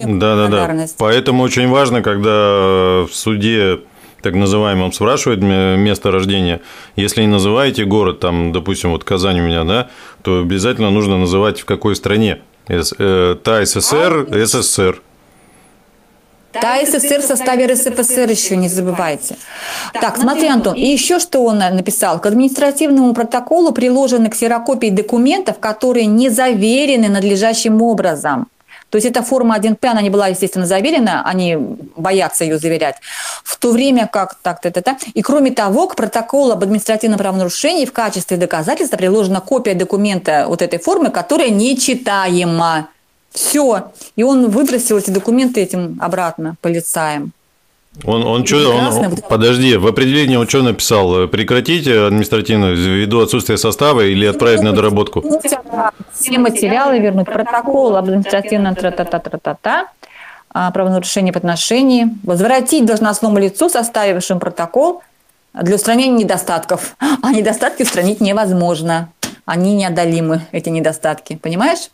да, да, да. Поэтому очень важно, когда в суде так называемым спрашивает место рождения. Если не называете город, там, допустим, вот Казань у меня, да, то обязательно нужно называть в какой стране. Та СССР, СССР. Та СССР в составе РСФСР еще не забывайте. Так, смотри, Антон, и еще что он написал. К административному протоколу приложены ксерокопии документов, которые не заверены надлежащим образом. То есть эта форма один пэ, она не была, естественно, заверена, они боятся ее заверять, в то время как так-то-то-то. И кроме того, к протоколу об административном правонарушении в качестве доказательства приложена копия документа вот этой формы, которая нечитаема. Все. И он выбросил эти документы этим обратно полицаям. Он, он что, он, подожди, в определении он что написал? Прекратить административную ввиду отсутствия состава или отправить на доработку? Все материалы вернуть, протокол об административном правонарушении в отношении, возвратить должностному лицу, составившему протокол, для устранения недостатков. А недостатки устранить невозможно. Они неодолимы, эти недостатки. Понимаешь?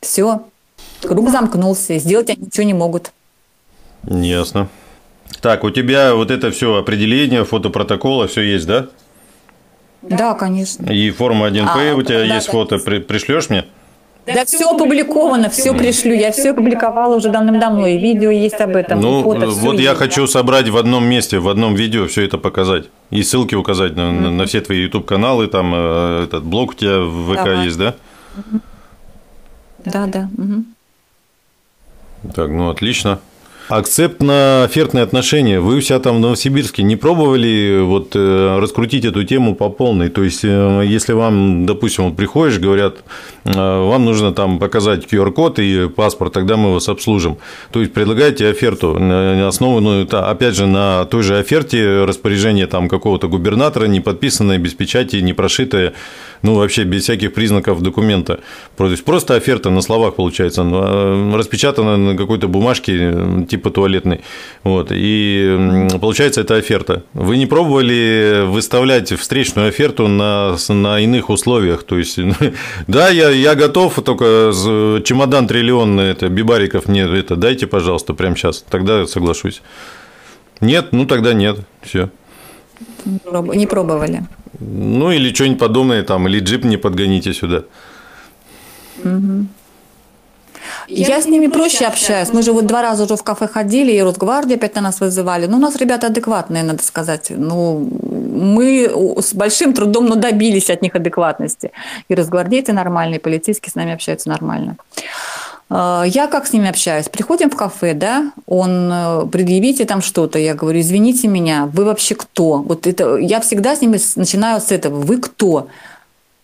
Все. Круг замкнулся. Сделать они ничего не могут. Ясно. Так, у тебя вот это все определение, фото протокола, все есть, да? Да, конечно. И форма один пэ а, у тебя да, есть да, фото, при, пришлешь мне? Да, да, все опубликовано, все пришлю. Я все опубликовала уже давным-давно, и видео есть об этом. Ну, фото, вот я есть, хочу да. собрать в одном месте, в одном видео все это показать. И ссылки указать на, mm-hmm. на все твои YouTube-каналы, там этот блог у тебя в ВК Давай. есть, да? Mm-hmm. Да, да. да. Mm-hmm. Так, ну отлично. Акцептно-офертные отношения. Вы у себя там в Новосибирске не пробовали вот раскрутить эту тему по полной? То есть, если вам, допустим, вот приходишь, говорят, вам нужно там показать ку ар код и паспорт, тогда мы вас обслужим. То есть, предлагаете оферту, основанную, опять же, на той же оферте распоряжение там какого-то губернатора, не подписанное, без печати, не прошитое, ну, вообще без всяких признаков документа. То есть, просто оферта на словах, получается, распечатана на какой-то бумажке, типа туалетной. Вот. И получается, это оферта. Вы не пробовали выставлять встречную оферту на, на иных условиях? То есть, да, я, я готов, только чемодан триллион, это, бибариков мне, это дайте, пожалуйста, прямо сейчас, тогда соглашусь. Нет? Ну, тогда нет. Все. Не пробовали. Ну, или что-нибудь подобное, там, или джип не подгоните сюда. Угу. Я, Я с ними проще общаюсь. Мы же вот два раза уже в кафе ходили, и Росгвардия опять на нас вызывали. Ну, у нас ребята адекватные, надо сказать. Ну, мы с большим трудом, но добились от них адекватности. И росгвардейцы нормальные, и полицейские с нами общаются нормально. Я как с ними общаюсь? Приходим в кафе, да, он, предъявите там что-то, я говорю, извините меня, вы вообще кто? Вот это, я всегда с ними начинаю с этого, вы кто?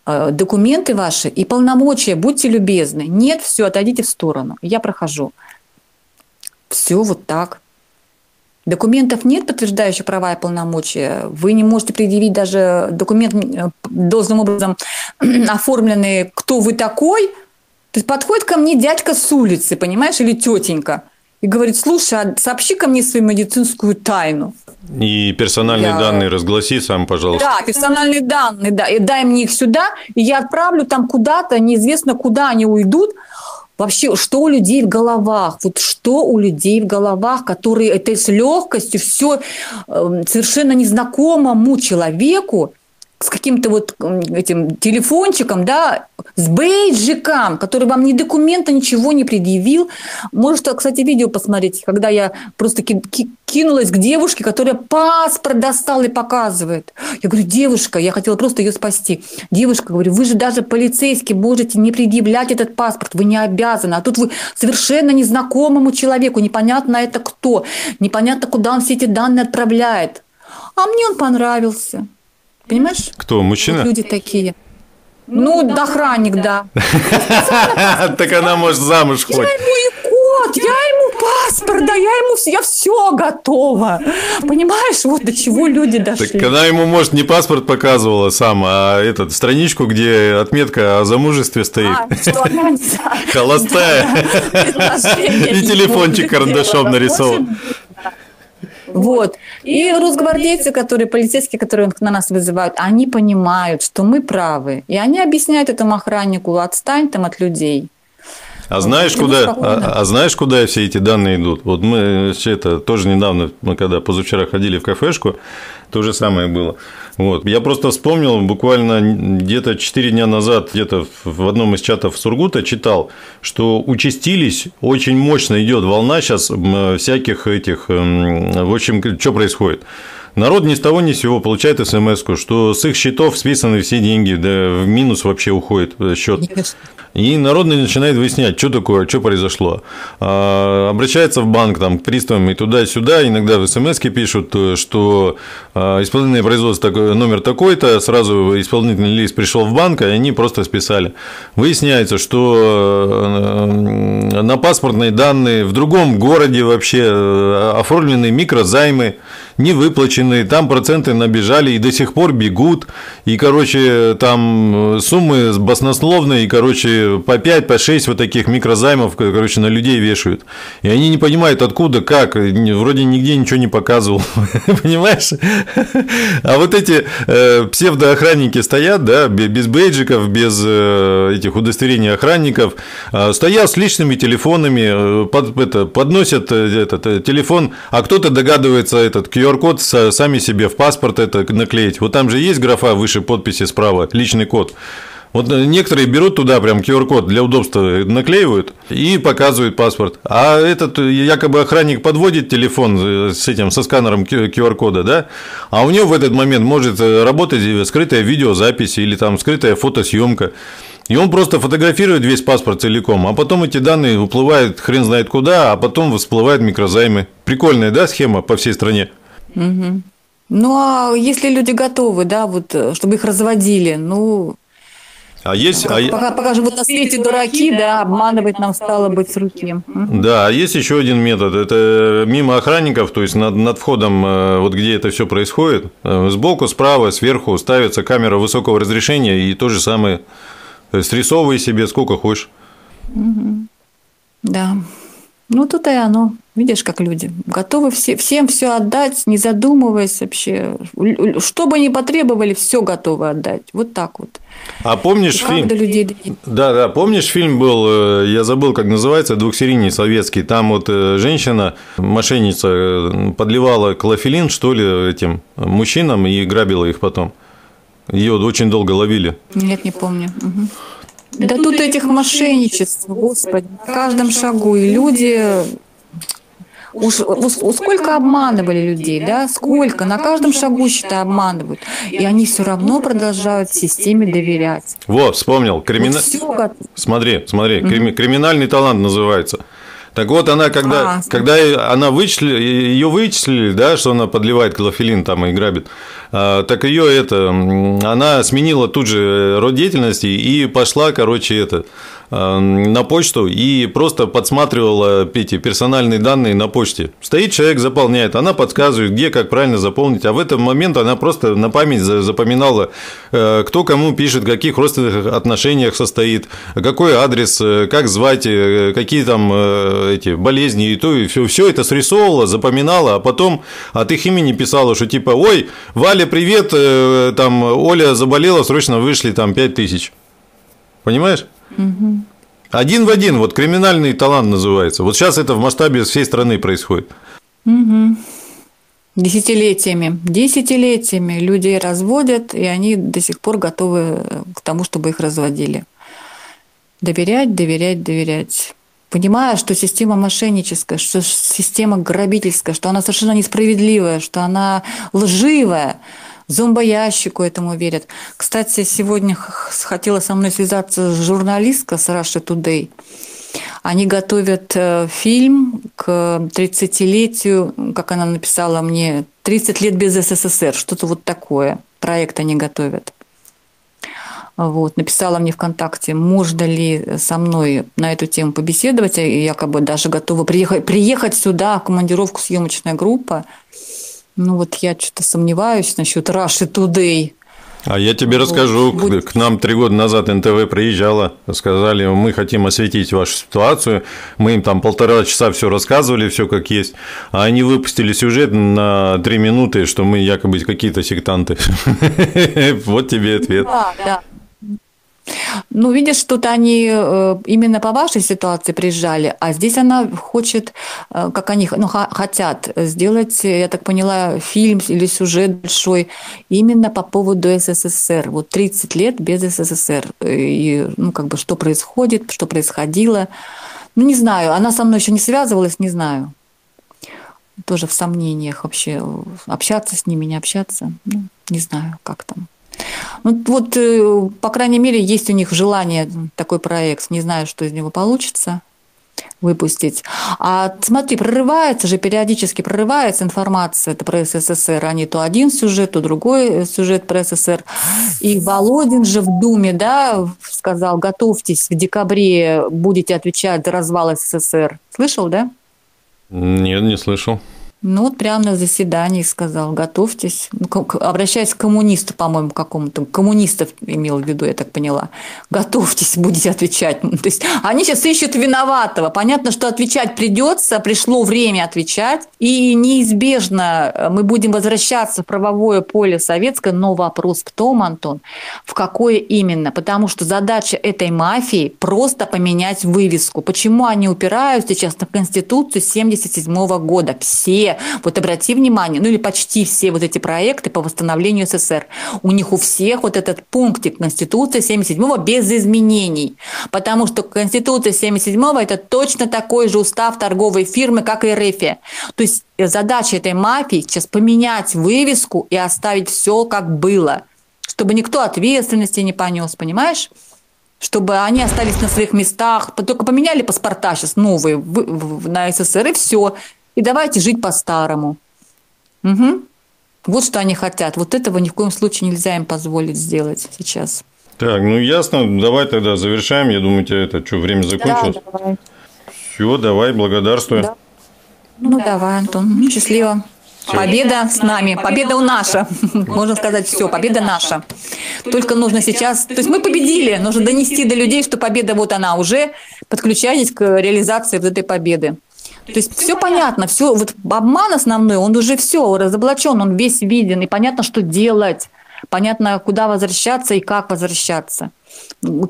Документы ваши и полномочия, будьте любезны. Нет, все, отойдите в сторону. Я прохожу. Все вот так. Документов нет, подтверждающих права и полномочия. Вы не можете предъявить даже документ, должным образом оформленный, кто вы такой. То есть подходит ко мне дядька с улицы, понимаешь, или тетенька. И говорит, слушай, а сообщи ко мне свою медицинскую тайну. И персональные я... данные разгласи сам, пожалуйста. Да, персональные данные, да. И дай мне их сюда, и я отправлю там куда-то, неизвестно, куда они уйдут. Вообще, что у людей в головах? Вот что у людей в головах, которые это с легкостью все совершенно незнакомому человеку, с каким-то вот этим телефончиком, да, с бейджиком, который вам ни документа, ничего не предъявил. Можете, кстати, видео посмотреть, когда я просто кинулась к девушке, которая паспорт достала и показывает. Я говорю, девушка, я хотела просто ее спасти. Девушка, говорю, вы же даже полицейские можете не предъявлять этот паспорт, вы не обязаны. А тут вы совершенно незнакомому человеку, непонятно это кто, непонятно, куда он все эти данные отправляет. А мне он понравился. Понимаешь? Кто? Мужчина? Вот люди такие. Ну, ну да, охранник, да. Так она, может, замуж хоть. Я ему и кот, я ему паспорт, да, я ему все, я все готова. Понимаешь, вот до чего люди дошли. Так она ему, может, не паспорт показывала сам, а этот, страничку, где отметка о замужестве стоит. Холостая. И телефончик карандашом нарисован. Вот. И, и росгвардейцы, которые, полицейские, которые на нас вызывают, они понимают, что мы правы. И они объясняют этому охраннику, отстань там от людей. А знаешь, куда, а, а знаешь, куда все эти данные идут? Вот мы это, тоже недавно, мы когда позавчера ходили в кафешку, то же самое было. Вот. Я просто вспомнил, буквально где-то четыре дня назад, где-то в одном из чатов Сургута читал, что участились, очень мощно идет волна сейчас всяких этих, в общем, что происходит. Народ ни с того ни с сего получает смс-ку, что с их счетов списаны все деньги, да, в минус вообще уходит счет. И народ начинает выяснять, что такое, что произошло. А, обращается в банк, там, к приставам и туда-сюда. Иногда в смс-ке пишут, что а, исполнительное производство такой, номер такой-то, сразу исполнительный лист пришел в банк, и они просто списали. Выясняется, что а, на паспортные данные в другом городе вообще оформлены микрозаймы, не выплаченные, там проценты набежали и до сих пор бегут, и, короче, там суммы баснословные, и, короче, по пять, по шесть вот таких микрозаймов, короче, на людей вешают. И они не понимают, откуда, как, вроде нигде ничего не показывал, понимаешь? А вот эти псевдоохранники стоят, да, без бейджиков, без этих удостоверений охранников, стоят с личными телефонами, подносят этот телефон, а кто-то догадывается этот кью ар ку ар-код сами себе в паспорт это наклеить. Вот там же есть графа выше подписи справа, личный код. Вот некоторые берут туда прям кью ар код для удобства, наклеивают и показывают паспорт. А этот якобы охранник подводит телефон с этим, со сканером кью ар кода, да? А у него в этот момент может работать скрытая видеозапись или там скрытая фотосъемка. И он просто фотографирует весь паспорт целиком, а потом эти данные уплывают хрен знает куда, а потом всплывают микрозаймы. Прикольная, да, схема по всей стране? Угу. Ну, а если люди готовы, да, вот, чтобы их разводили, ну... А есть, пока, а... пока, пока живут на свете дураки, да, обманывать нам стало быть с руки. Да, а есть еще один метод. Это мимо охранников, то есть над, над входом, вот где это все происходит, сбоку, справа, сверху ставится камера высокого разрешения и то же самое... Срисовывай себе сколько хочешь. Угу. Да. Ну, тут и оно. Видишь, как люди. Готовы все, всем все отдать, не задумываясь вообще. Что бы ни потребовали, все готовы отдать. Вот так вот. А помнишь фильм? Людей... Да, да. Помнишь, фильм был, я забыл, как называется, двухсерийный советский. Там вот женщина, мошенница, подливала клофелин, что ли, этим мужчинам и грабила их потом. Ее очень долго ловили. Нет, не помню. Угу. Да, да тут этих мошенничеств, господи, на каждом шагу. И люди... Уж, сколько обманывали людей, да? Сколько? На каждом шагу, считай, обманывают. И они все равно продолжают системе доверять. Во, вспомнил. Кримина... Вот смотри, смотри. Угу. Криминальный талант называется. Так вот, она, когда, а, когда она вычислили, ее вычислили, да, что она подливает клофелин там и грабит, так ее это, она сменила тут же род деятельности и пошла, короче, это, на почту и просто подсматривала эти персональные данные на почте. Стоит человек, заполняет, она подсказывает, где, как правильно заполнить, а в этот момент она просто на память запоминала, кто кому пишет, в каких родственных отношениях состоит, какой адрес, как звать, какие там... эти болезни и то, и все, все это срисовывала, запоминала, а потом от их имени писала, что типа, ой, Валя, привет, там, Оля заболела, срочно вышли, там, пять тысяч. Понимаешь? Угу. Один в один, вот криминальный талант называется. Вот сейчас это в масштабе всей страны происходит. Угу. Десятилетиями. Десятилетиями людей разводят, и они до сих пор готовы к тому, чтобы их разводили. Доверять, доверять, доверять. Понимая, что система мошенническая, что система грабительская, что она совершенно несправедливая, что она лживая, зомбоящику этому верят. Кстати, сегодня хотела со мной связаться журналистка с Раши Тудей. Они готовят фильм к тридцатилетию, как она написала мне, тридцать лет без СССР, что-то вот такое. Проект они готовят. Вот, написала мне ВКонтакте, можно ли со мной на эту тему побеседовать, я якобы даже готова приехать, приехать сюда, в командировку съемочная группа. Ну вот я что-то сомневаюсь насчет Russia Today. А я тебе вот расскажу, будет... к нам три года назад эн тэ вэ приезжала, сказали, мы хотим осветить вашу ситуацию, мы им там полтора часа все рассказывали, все как есть, а они выпустили сюжет на три минуты, что мы якобы какие-то сектанты. Вот тебе ответ. Да, да. Ну, видишь, тут они именно по вашей ситуации приезжали, а здесь она хочет, как они ну, хотят сделать, я так поняла, фильм или сюжет большой именно по поводу СССР. Вот тридцать лет без СССР. И, ну, как бы, что происходит, что происходило. Ну, не знаю, она со мной еще не связывалась, не знаю. Тоже в сомнениях вообще, общаться с ними, не общаться. Ну, не знаю, как там. Ну, вот, по крайней мере, есть у них желание такой проект. Не знаю, что из него получится выпустить. А смотри, прорывается же, периодически прорывается информация это про СССР. Они то один сюжет, то другой сюжет про СССР. И Володин же в Думе, да, сказал, готовьтесь, в декабре будете отвечать за развал СССР. Слышал, да? Нет, не слышал. Ну, вот прямо на заседании сказал, готовьтесь. Ну, к, обращаясь к коммунисту, по-моему, какому-то. Коммунистов имел в виду, я так поняла. Готовьтесь, будете отвечать. То есть они сейчас ищут виноватого. Понятно, что отвечать придется, пришло время отвечать. И неизбежно мы будем возвращаться в правовое поле советское. Но вопрос в том, Антон, в какое именно. Потому что задача этой мафии просто поменять вывеску. Почему они упираются сейчас на Конституцию семьдесят седьмого года? Все. Вот обрати внимание, ну или почти все вот эти проекты по восстановлению СССР, у них у всех вот этот пунктик Конституции семьдесят седьмого без изменений. Потому что Конституция семьдесят седьмого это точно такой же устав торговой фирмы, как и РФ. То есть задача этой мафии сейчас поменять вывеску и оставить все как было, чтобы никто ответственности не понес, понимаешь? чтобы они остались на своих местах. Только поменяли паспорта сейчас новые на СССР, и все. И давайте жить по-старому. Угу. Вот что они хотят. Вот этого ни в коем случае нельзя им позволить сделать сейчас. Так, ну ясно. Давай тогда завершаем. Я думаю, тебе это что, время закончилось? Да, давай. Все, давай, благодарствую. Да. Ну, да. давай, Антон. Счастливо. Все. Победа с нами. Победа у наша. Можно сказать, все, победа наша. Только нужно сейчас... То есть мы победили. Нужно донести до людей, что победа вот она уже. Подключайтесь к реализации вот этой победы. То есть все понятно. Все, вот обман основной, он уже все разоблачен. Он весь виден. И понятно, что делать. Понятно, куда возвращаться и как возвращаться.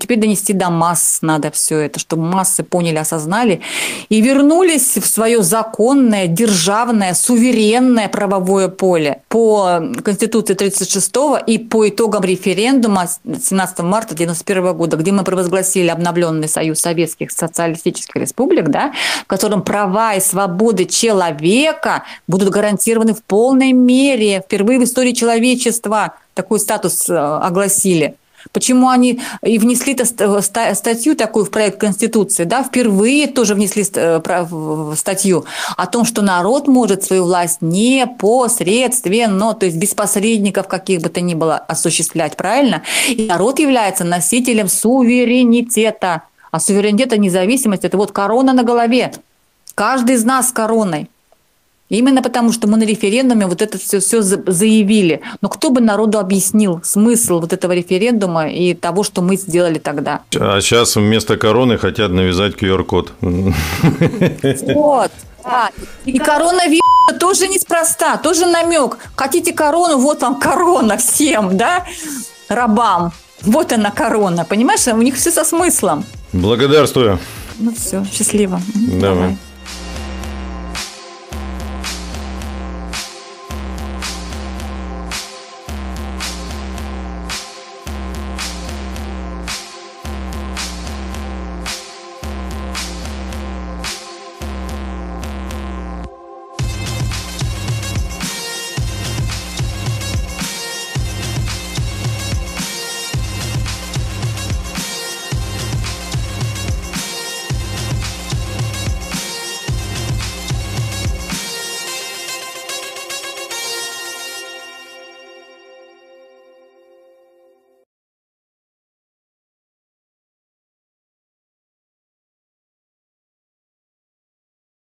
Теперь донести до масс надо все это, чтобы массы поняли, осознали и вернулись в свое законное, державное, суверенное правовое поле по Конституции тридцать шестого и по итогам референдума семнадцатого марта девяносто первого года, где мы провозгласили обновленный Союз Советских Социалистических Республик, да, в котором права и свободы человека будут гарантированы в полной мере. Впервые в истории человечества такой статус огласили. Почему они и внесли статью такую в проект Конституции, да, впервые тоже внесли статью о том, что народ может свою власть непосредственно, то есть без посредников каких бы то ни было, осуществлять, правильно? И народ является носителем суверенитета. А суверенитет и независимость – это вот корона на голове. Каждый из нас с короной. Именно потому, что мы на референдуме вот это все, все заявили. Но кто бы народу объяснил смысл вот этого референдума и того, что мы сделали тогда? А сейчас вместо короны хотят навязать ку эр код. Вот. Да. И коронавирус тоже неспроста, тоже намек. Хотите корону? Вот вам корона всем, да, рабам. Вот она корона, понимаешь? У них все со смыслом. Благодарствую. Ну все, счастливо. Давай. Давай.